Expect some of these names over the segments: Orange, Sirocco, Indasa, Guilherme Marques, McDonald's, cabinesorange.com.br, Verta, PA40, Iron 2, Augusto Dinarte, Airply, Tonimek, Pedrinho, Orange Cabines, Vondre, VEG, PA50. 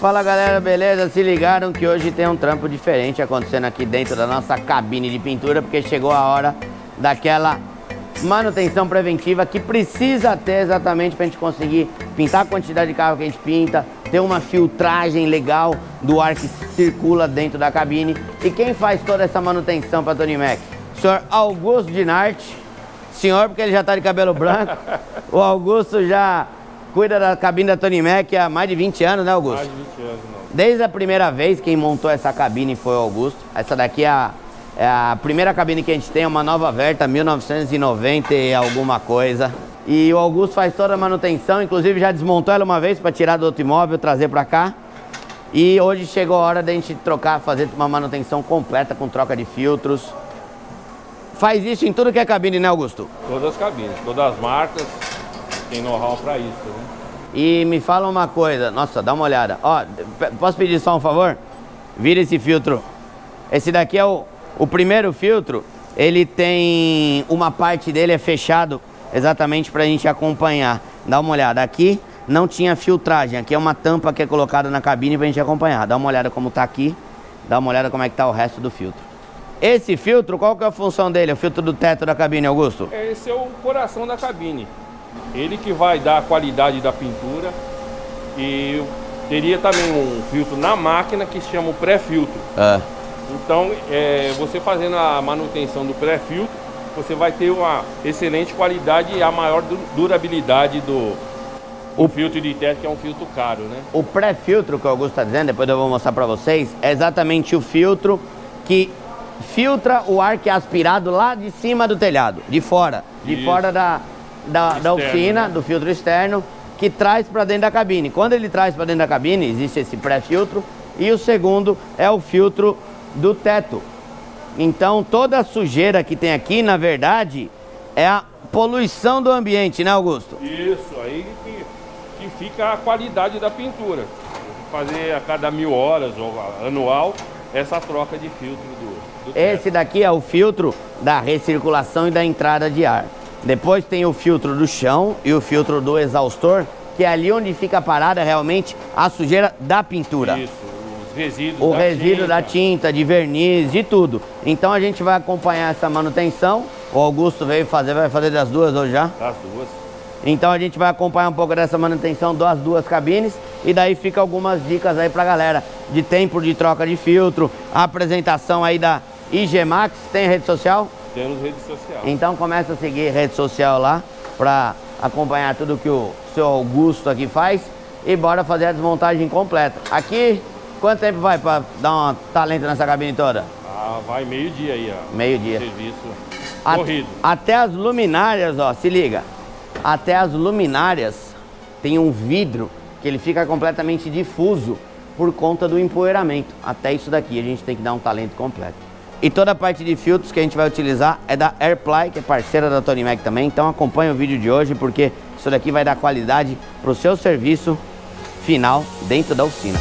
Fala galera, beleza? Se ligaram que hoje tem um trampo diferente acontecendo aqui dentro da nossa cabine de pintura, porque chegou a hora daquela manutenção preventiva que precisa ter exatamente para a gente conseguir pintar a quantidade de carro que a gente pinta, ter uma filtragem legal do ar que circula dentro da cabine. E quem faz toda essa manutenção para Tonimek? O senhor Augusto Dinarte, senhor porque ele já está de cabelo branco, o Augusto já... cuida da cabine da Tonimek há mais de 20 anos, né, Augusto? Mais de 20 anos, não. Desde a primeira vez, quem montou essa cabine foi o Augusto. Essa daqui é a primeira cabine que a gente tem, é uma nova Verta, 1990 e alguma coisa. E o Augusto faz toda a manutenção, inclusive já desmontou ela uma vez para tirar do outro imóvel, trazer para cá. E hoje chegou a hora da gente trocar, fazer uma manutenção completa com troca de filtros. Faz isso em tudo que é cabine, né, Augusto? Todas as cabines, todas as marcas. Tem know-how pra isso, né? E me fala uma coisa, nossa, dá uma olhada. Ó, posso pedir só um favor? Vira esse filtro. Esse daqui é o primeiro filtro, ele tem... uma parte dele é fechado exatamente pra gente acompanhar. Dá uma olhada, aqui não tinha filtragem, aqui é uma tampa que é colocada na cabine pra gente acompanhar. Dá uma olhada como tá aqui, dá uma olhada como é que tá o resto do filtro. Esse filtro, qual que é a função dele? É o filtro do teto da cabine, Augusto? Esse é o coração da cabine. Ele que vai dar a qualidade da pintura. E teria também um filtro na máquina que se chama o pré-filtro. Então, você fazendo a manutenção do pré-filtro, você vai ter uma excelente qualidade e a maior durabilidade do filtro de teto, que é um filtro caro, né? O pré-filtro que o Augusto está dizendo, depois eu vou mostrar para vocês, é exatamente o filtro que filtra o ar que é aspirado lá de cima do telhado, de fora. De Isso. fora da oficina, né? Do filtro externo, que traz para dentro da cabine. Quando ele traz para dentro da cabine, existe esse pré-filtro, e o segundo é o filtro do teto. Então toda a sujeira que tem aqui, na verdade, é a poluição do ambiente, né, Augusto? Isso, aí que fica a qualidade da pintura. Fazer a cada 1000 horas ou anual essa troca de filtro do teto. Esse daqui é o filtro da recirculação e da entrada de ar. Depois tem o filtro do chão e o filtro do exaustor, que é ali onde fica parada realmente a sujeira da pintura. Isso, os resíduos da tinta. O resíduo da tinta, de verniz, de tudo. Então a gente vai acompanhar essa manutenção. O Augusto veio fazer, vai fazer das duas hoje já? Das duas. Então a gente vai acompanhar um pouco dessa manutenção das duas cabines. E daí fica algumas dicas aí pra galera. De tempo de troca de filtro, a apresentação aí da IG Max. Tem rede social? Temos rede social. Então começa a seguir rede social lá para acompanhar tudo que o seu Augusto aqui faz. E bora fazer a desmontagem completa. Aqui, quanto tempo vai para dar um talento nessa cabine toda? Ah, vai meio-dia aí, ó. Meio-dia. Serviço corrido. Até as luminárias, ó, se liga. Até as luminárias tem um vidro que ele fica completamente difuso por conta do empoeiramento. Até isso daqui a gente tem que dar um talento completo. E toda a parte de filtros que a gente vai utilizar é da Airply, que é parceira da Tonimek também. Então acompanha o vídeo de hoje, porque isso daqui vai dar qualidade para o seu serviço final dentro da oficina.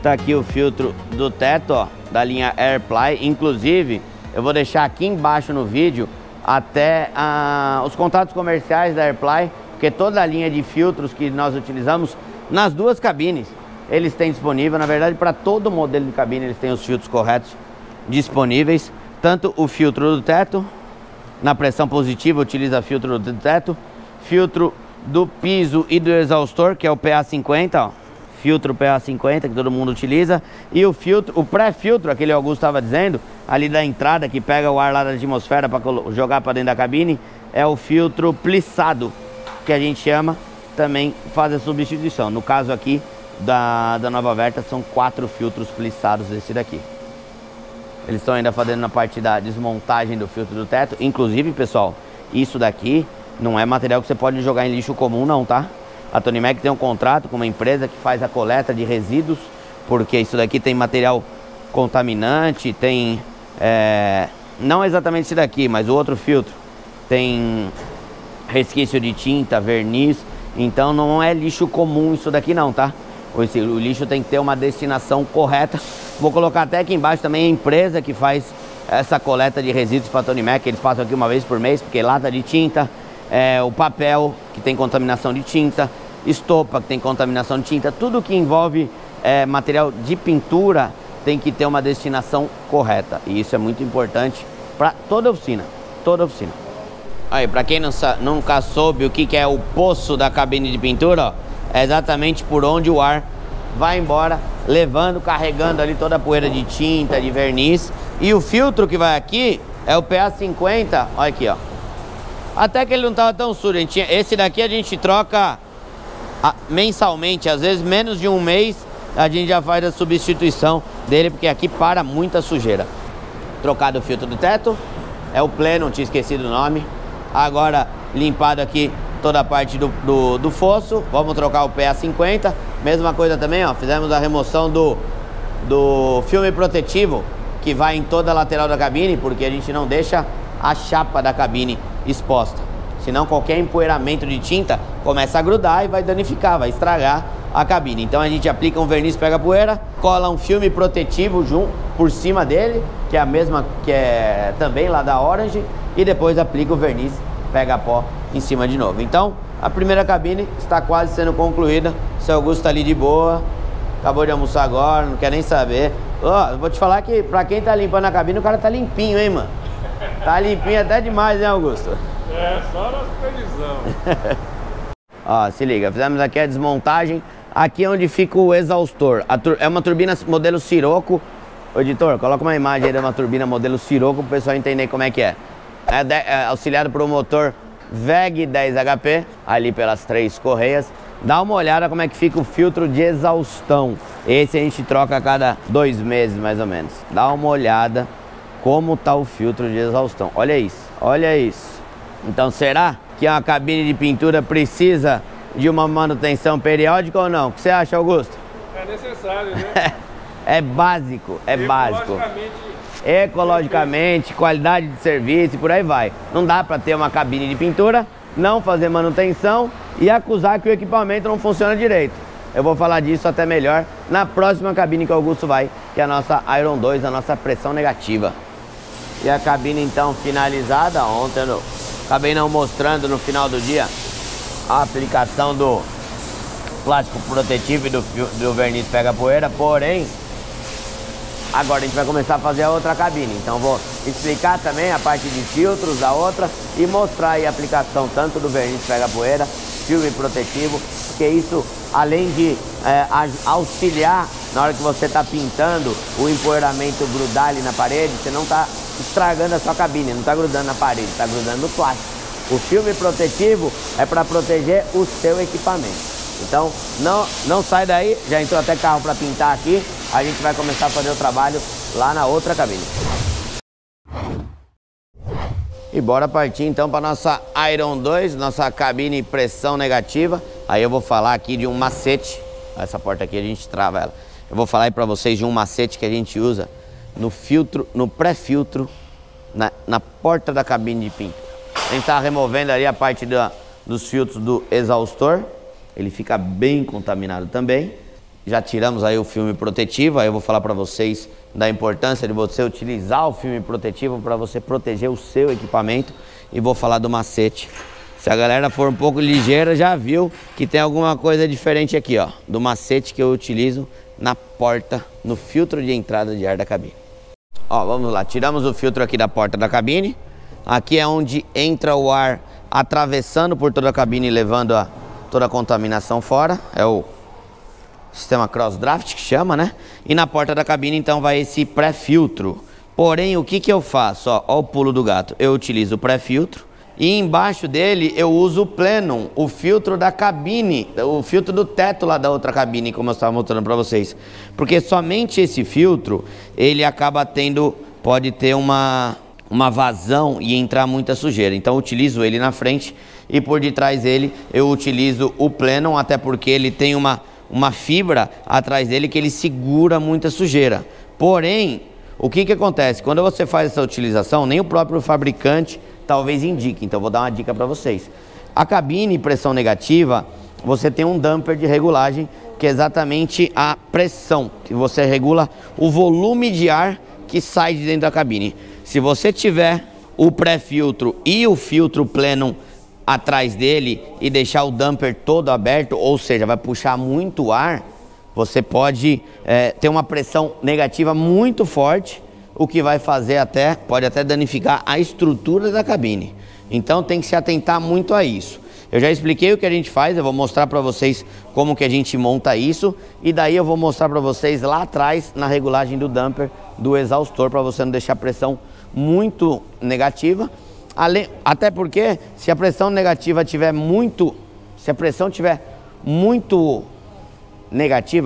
Tá aqui o filtro do teto, ó, da linha Airply. Inclusive, eu vou deixar aqui embaixo no vídeo até os contatos comerciais da Airply, porque toda a linha de filtros que nós utilizamos nas duas cabines, eles têm disponível. Na verdade, para todo modelo de cabine, eles têm os filtros corretos disponíveis. Tanto o filtro do teto, na pressão positiva, utiliza filtro do teto. Filtro do piso e do exaustor, que é o PA50, ó. Filtro PA50, que todo mundo utiliza. E o filtro, o pré-filtro, aquele Augusto estava dizendo, ali da entrada, que pega o ar lá da atmosfera para jogar para dentro da cabine, é o filtro plissado, que a gente chama, também faz a substituição. No caso aqui da nova Verta, são 4 filtros plissados desse daqui. Eles estão ainda fazendo na parte da desmontagem do filtro do teto. Inclusive, pessoal, isso daqui não é material que você pode jogar em lixo comum não, tá? A Tonimek tem um contrato com uma empresa que faz a coleta de resíduos, porque isso daqui tem material contaminante, tem... não exatamente esse daqui, mas o outro filtro tem... resquício de tinta, verniz. Então não é lixo comum isso daqui não, tá? O lixo tem que ter uma destinação correta. Vou colocar até aqui embaixo também a empresa que faz essa coleta de resíduos para a Tonimek. Eles passam aqui uma vez por mês, porque lata de tinta, o papel, que tem contaminação de tinta, estopa, que tem contaminação de tinta, tudo que envolve material de pintura tem que ter uma destinação correta. E isso é muito importante para toda a oficina, Aí, para quem nunca soube o que, é o poço da cabine de pintura, ó, é exatamente por onde o ar vai embora, levando, carregando ali toda a poeira de tinta, de verniz. E o filtro que vai aqui é o PA50, olha aqui, ó. Até que ele não estava tão sujo, esse daqui a gente troca mensalmente, às vezes menos de um mês a gente já faz a substituição dele, porque aqui para muita sujeira. Trocado o filtro do teto, é o pleno, tinha esquecido o nome. Agora limpado aqui toda a parte do fosso, vamos trocar o PA50. Mesma coisa também, ó, fizemos a remoção do filme protetivo que vai em toda a lateral da cabine, porque a gente não deixa a chapa da cabine exposta, senão qualquer empoeiramento de tinta começa a grudar e vai danificar, vai estragar a cabine. Então a gente aplica um verniz pega poeira, cola um filme protetivo junto por cima dele, que é a mesma que é também lá da Orange, e depois aplica o verniz pega pó em cima de novo. Então a primeira cabine está quase sendo concluída. O seu Augusto tá ali de boa, acabou de almoçar agora, não quer nem saber. Ó, vou te falar que pra quem tá limpando a cabine, o cara tá limpinho, hein, mano? Tá limpinho até demais, né, Augusto? É, só na supervisão. Ó, se liga, fizemos aqui a desmontagem. Aqui é onde fica o exaustor. É uma turbina modelo Sirocco. Ô, editor, coloca uma imagem aí de uma turbina modelo Sirocco pro pessoal entender como é que é. É auxiliado por um motor VEG 10 HP, ali pelas 3 correias. Dá uma olhada como é que fica o filtro de exaustão. Esse a gente troca a cada 2 meses, mais ou menos. Dá uma olhada como tá o filtro de exaustão. Olha isso, olha isso. Então será que a cabine de pintura precisa de uma manutenção periódica ou não? O que você acha, Augusto? É necessário, né? É básico, é básico. Ecologicamente, qualidade de serviço e por aí vai. Não dá para ter uma cabine de pintura, não fazer manutenção e acusar que o equipamento não funciona direito. Eu vou falar disso até melhor na próxima cabine que o Augusto vai, que é a nossa Iron 2, a nossa pressão negativa. E a cabine então finalizada. Ontem eu acabei não mostrando no final do dia a aplicação do plástico protetivo e do verniz pega poeira, porém agora a gente vai começar a fazer a outra cabine, então vou explicar também a parte de filtros da outra e mostrar aí a aplicação tanto do verniz pega-poeira, filme protetivo, porque isso, além de auxiliar na hora que você está pintando, o empoeiramento grudar ali na parede, você não está estragando a sua cabine, não está grudando na parede, está grudando no plástico. O filme protetivo é para proteger o seu equipamento. Então, não sai daí, já entrou até carro para pintar aqui, a gente vai começar a fazer o trabalho lá na outra cabine. E bora partir então para nossa Iron 2, nossa cabine pressão negativa. Aí eu vou falar aqui de um macete, essa porta aqui a gente trava ela. Eu vou falar aí para vocês de um macete que a gente usa no filtro, no pré-filtro, na porta da cabine de pintura. A gente tá removendo ali a parte dos filtros do exaustor. Ele fica bem contaminado também. Já tiramos aí o filme protetivo, aí eu vou falar para vocês da importância de você utilizar o filme protetivo para você proteger o seu equipamento, e vou falar do macete. Se a galera for um pouco ligeira, já viu que tem alguma coisa diferente aqui, ó, do macete que eu utilizo na porta, no filtro de entrada de ar da cabine. Ó, vamos lá, tiramos o filtro aqui da porta da cabine. Aqui é onde entra o ar atravessando por toda a cabine, levando toda a contaminação fora, é o sistema cross draft que chama, né? E na porta da cabine então vai esse pré-filtro. Porém, o que eu faço? Ó, o pulo do gato. Eu utilizo o pré-filtro e embaixo dele eu uso o plenum, o filtro da cabine, o filtro do teto lá da outra cabine, como eu estava mostrando para vocês. Porque somente esse filtro, ele acaba tendo, pode ter uma vazão e entrar muita sujeira. Então eu utilizo ele na frente e por detrás dele eu utilizo o plenum, até porque ele tem uma fibra atrás dele que ele segura muita sujeira. Porém, o que acontece? Quando você faz essa utilização, nem o próprio fabricante talvez indique. Então vou dar uma dica para vocês. A cabine pressão negativa, você tem um damper de regulagem, que é exatamente a pressão, que você regula o volume de ar que sai de dentro da cabine. Se você tiver o pré-filtro e o filtro plenum atrás dele e deixar o damper todo aberto, ou seja, vai puxar muito ar, você pode ter uma pressão negativa muito forte, o que vai fazer pode até danificar a estrutura da cabine. Então tem que se atentar muito a isso. Eu já expliquei o que a gente faz, eu vou mostrar para vocês como que a gente monta isso e daí eu vou mostrar para vocês lá atrás na regulagem do damper, do exaustor, para você não deixar a pressão muito negativa. Até porque se a pressão negativa tiver muito,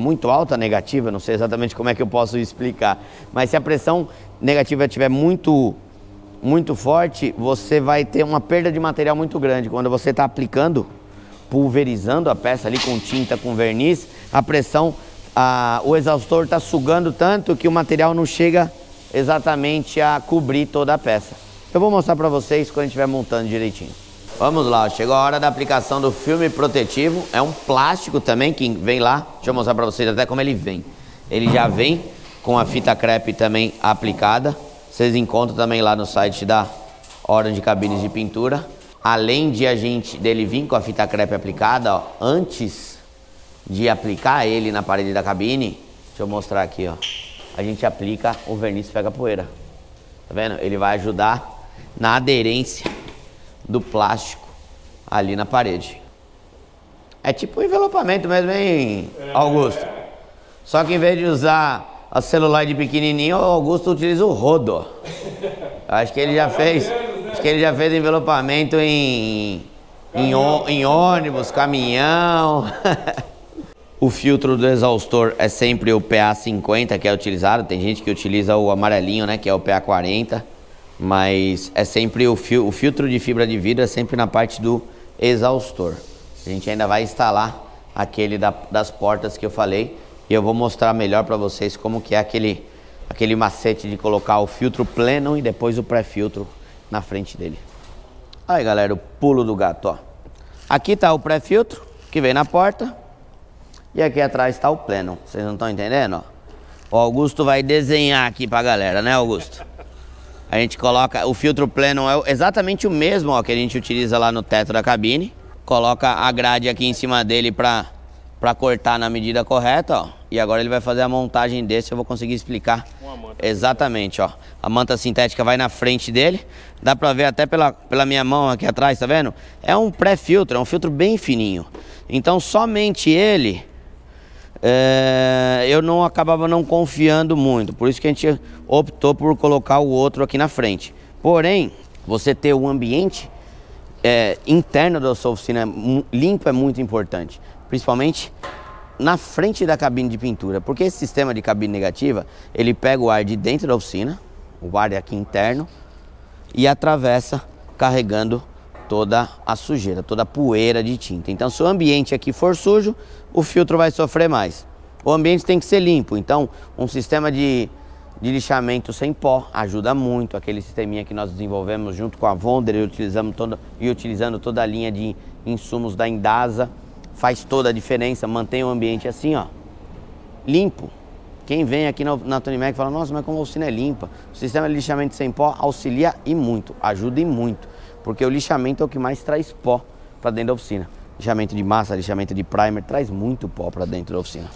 muito alta negativa, não sei exatamente como é que eu posso explicar, mas se a pressão negativa tiver muito forte, você vai ter uma perda de material muito grande. Quando você está aplicando, pulverizando a peça ali com tinta, com verniz, a pressão, o exaustor está sugando tanto que o material não chega exatamente a cobrir toda a peça. Eu vou mostrar para vocês quando a gente estiver montando direitinho. Vamos lá, chegou a hora da aplicação do filme protetivo. É um plástico também que vem lá. Deixa eu mostrar para vocês até como ele vem. Ele já vem com a fita crepe também aplicada. Vocês encontram também lá no site da Orange Cabines de Pintura. Além de dele vir com a fita crepe aplicada, ó, antes de aplicar ele na parede da cabine, deixa eu mostrar aqui, ó, a gente aplica o verniz pega-poeira. Tá vendo? Ele vai ajudar na aderência do plástico ali na parede. É tipo um envelopamento mesmo, hein, Augusto? Só que em vez de usar a celular de pequenininho, o Augusto utiliza o rodo. Acho que ele já fez, envelopamento em ônibus, caminhão. O filtro do exaustor é sempre o PA50 que é utilizado. Tem gente que utiliza o amarelinho, né, que é o PA40, mas é sempre o filtro de fibra de vidro é sempre na parte do exaustor. A gente ainda vai instalar aquele das portas que eu falei. E eu vou mostrar melhor para vocês como que é aquele macete de colocar o filtro pleno e depois o pré-filtro na frente dele. Aí galera, o pulo do gato, ó. Aqui tá o pré-filtro, que vem na porta. E aqui atrás tá o pleno. Vocês não estão entendendo, ó? O Augusto vai desenhar aqui pra galera, né, Augusto? A gente coloca, o filtro pleno é exatamente o mesmo, ó, que a gente utiliza lá no teto da cabine. Coloca a grade aqui em cima dele pra cortar na medida correta, ó. E agora ele vai fazer a montagem desse, eu vou conseguir explicar exatamente, ó. A manta sintética vai na frente dele, dá pra ver até pela minha mão aqui atrás, tá vendo? É um pré-filtro, é um filtro bem fininho. Então somente ele, eu não acabava não confiando muito, por isso que a gente optou por colocar o outro aqui na frente. Porém, você ter o ambiente interno da sua oficina limpo é muito importante. Principalmente na frente da cabine de pintura, porque esse sistema de cabine negativa, ele pega o ar de dentro da oficina, o ar aqui interno, e atravessa carregando toda a sujeira, toda a poeira de tinta. Então se o ambiente aqui for sujo, o filtro vai sofrer mais. O ambiente tem que ser limpo, então um sistema de lixamento sem pó ajuda muito. Aquele sisteminha que nós desenvolvemos junto com a Vondre e utilizando toda a linha de insumos da Indasa, faz toda a diferença, mantém o ambiente assim, ó, limpo. Quem vem aqui na Tonimek fala, nossa, mas como a oficina é limpa. O sistema de lixamento sem pó auxilia e muito, ajuda e muito. Porque o lixamento é o que mais traz pó para dentro da oficina. Lixamento de massa, lixamento de primer, traz muito pó para dentro da oficina.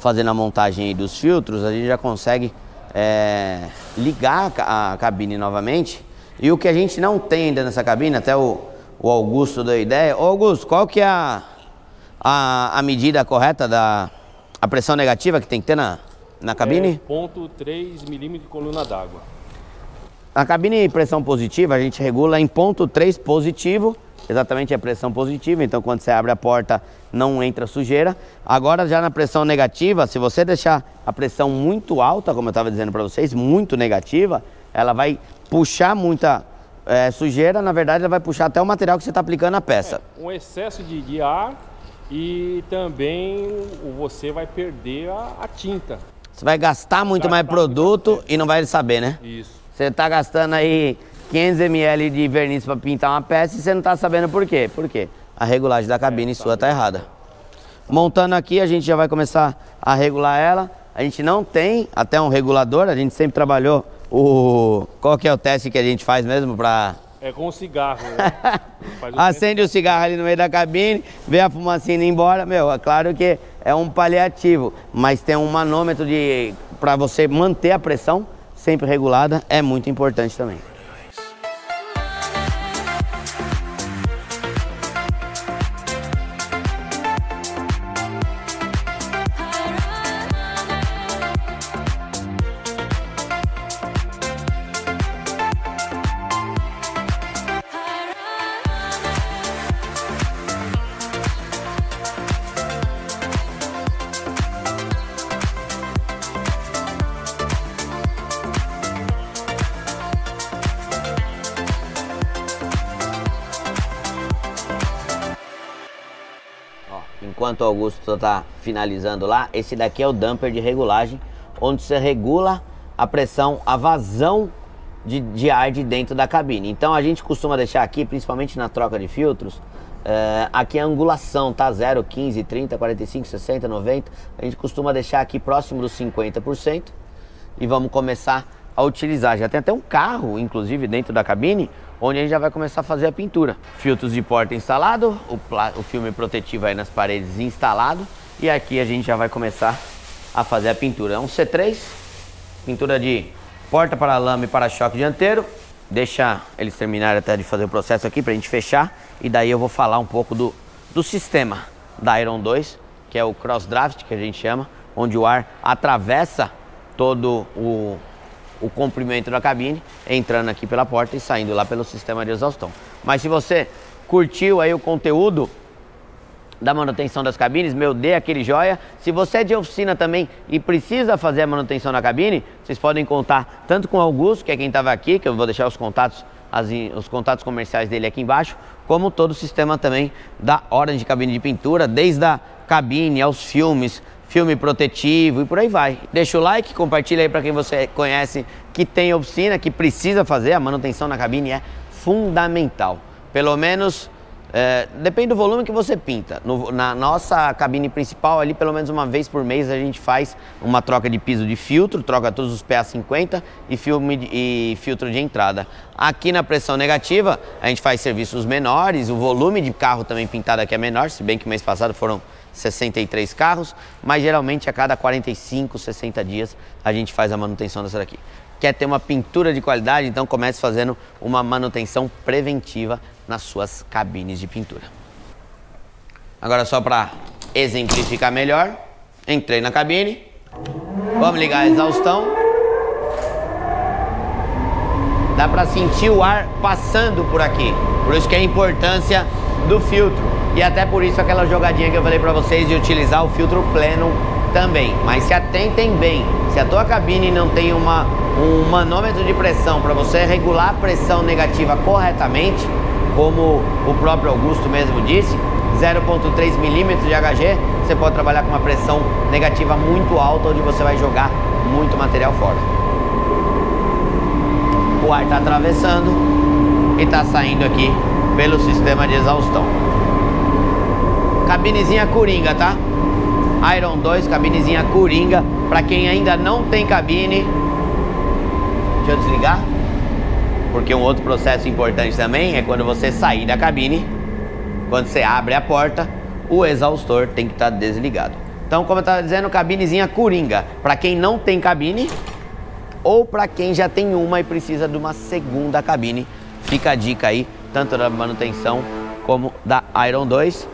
Fazendo a montagem aí dos filtros, a gente já consegue ligar a cabine novamente. E o que a gente não tem ainda nessa cabine, até o Augusto deu ideia. Ô Augusto, qual que é a medida correta da pressão negativa que tem que ter na cabine? 0,3 milímetros de coluna d'água. Na cabine pressão positiva a gente regula em 0,3 positivo, exatamente a pressão positiva, então quando você abre a porta não entra sujeira. Agora já na pressão negativa, se você deixar a pressão muito alta, como eu estava dizendo para vocês, muito negativa, ela vai puxar muita sujeira, na verdade ela vai puxar até o material que você está aplicando na peça. Um excesso de ar. E também você vai perder a tinta. Você vai gastar muito mais produto e não vai saber, né? Isso. Você está gastando aí 500 ml de verniz para pintar uma peça e você não está sabendo por quê. Por quê? A regulagem da cabine sua está errada. Montando aqui, a gente já vai começar a regular ela. A gente não tem até um regulador, a gente sempre trabalhou Qual que é o teste que a gente faz mesmo pra... É com o cigarro, né? Acende o cigarro ali no meio da cabine, vê a fumacinha indo embora. Meu, é claro que é um paliativo, mas tem um manômetro de... pra você manter a pressão sempre regulada, é muito importante também. Enquanto o Augusto está finalizando lá, esse daqui é o damper de regulagem, onde você regula a pressão, a vazão de ar de dentro da cabine. Então a gente costuma deixar aqui, principalmente na troca de filtros, aqui a angulação, tá? 0, 15, 30, 45, 60, 90. A gente costuma deixar aqui próximo dos 50%. E vamos começar a utilizar. Já tem até um carro, inclusive, dentro da cabine, onde a gente já vai começar a fazer a pintura. Filtros de porta instalado, o filme protetivo aí nas paredes instalado, e aqui a gente já vai começar a fazer a pintura. É um C3, pintura de porta, para-lama e para-choque dianteiro. Deixa eles terminarem até de fazer o processo aqui pra gente fechar, e daí eu vou falar um pouco do sistema da Iron 2, que é o cross draft, que a gente chama, onde o ar atravessa todo o comprimento da cabine, entrando aqui pela porta e saindo lá pelo sistema de exaustão. Mas se você curtiu aí o conteúdo da manutenção das cabines, meu, dê aquele joia. Se você é de oficina também e precisa fazer a manutenção na cabine, vocês podem contar tanto com o Augusto, que é quem estava aqui, que eu vou deixar os contatos comerciais dele aqui embaixo, como todo o sistema também da Orange Cabine de Pintura, desde a cabine aos filmes, filme protetivo e por aí vai. Deixa o like, compartilha aí para quem você conhece que tem oficina, que precisa fazer. A manutenção na cabine é fundamental. Pelo menos, depende do volume que você pinta. Na nossa cabine principal, ali pelo menos uma vez por mês, a gente faz uma troca de piso de filtro, troca todos os PA50 e filtro de entrada. Aqui na pressão negativa, a gente faz serviços menores, o volume de carro também pintado aqui é menor, se bem que mês passado foram 63 carros, mas geralmente a cada 45, 60 dias a gente faz a manutenção dessa daqui. Quer ter uma pintura de qualidade? Então comece fazendo uma manutenção preventiva nas suas cabines de pintura. Agora, só para exemplificar melhor, entrei na cabine, vamos ligar a exaustão. Dá para sentir o ar passando por aqui, por isso que é a importância do filtro. E até por isso aquela jogadinha que eu falei pra vocês de utilizar o filtro pleno também. Mas se atentem bem, se a tua cabine não tem um manômetro de pressão para você regular a pressão negativa corretamente, como o próprio Augusto mesmo disse, 0,3 milímetros de HG, você pode trabalhar com uma pressão negativa muito alta, onde você vai jogar muito material fora. O ar tá atravessando e tá saindo aqui pelo sistema de exaustão. Cabinezinha coringa, tá? Iron 2, cabinezinha coringa. Pra quem ainda não tem cabine... Deixa eu desligar. Porque um outro processo importante também é quando você sair da cabine, quando você abre a porta, o exaustor tem que estar desligado. Então, como eu tava dizendo, cabinezinha coringa. Pra quem não tem cabine ou pra quem já tem uma e precisa de uma segunda cabine, fica a dica aí, tanto da manutenção como da Iron 2.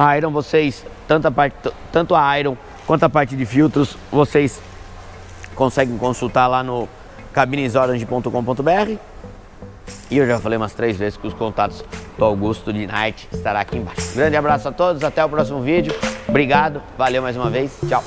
A Iron, vocês, tanto a Iron quanto a parte de filtros, vocês conseguem consultar lá no cabinesorange.com.br. E eu já falei umas 3 vezes que os contatos do Augusto Dinarte estará aqui embaixo. Grande abraço a todos, até o próximo vídeo. Obrigado, valeu mais uma vez, tchau.